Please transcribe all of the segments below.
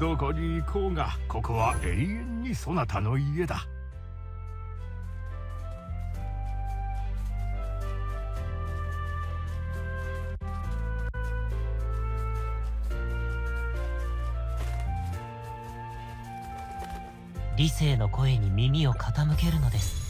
どこに行こうが、ここは永遠にそなたの家だ。理性の声に耳を傾けるのです。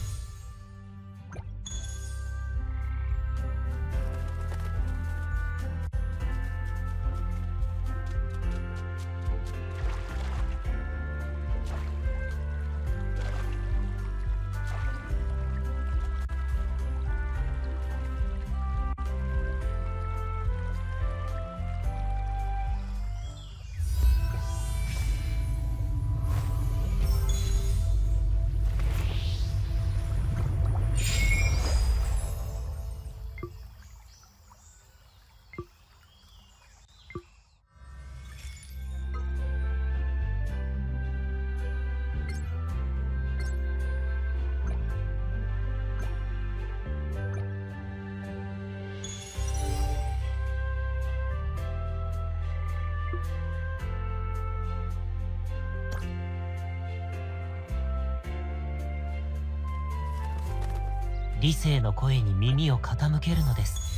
理性の声に耳を傾けるのです。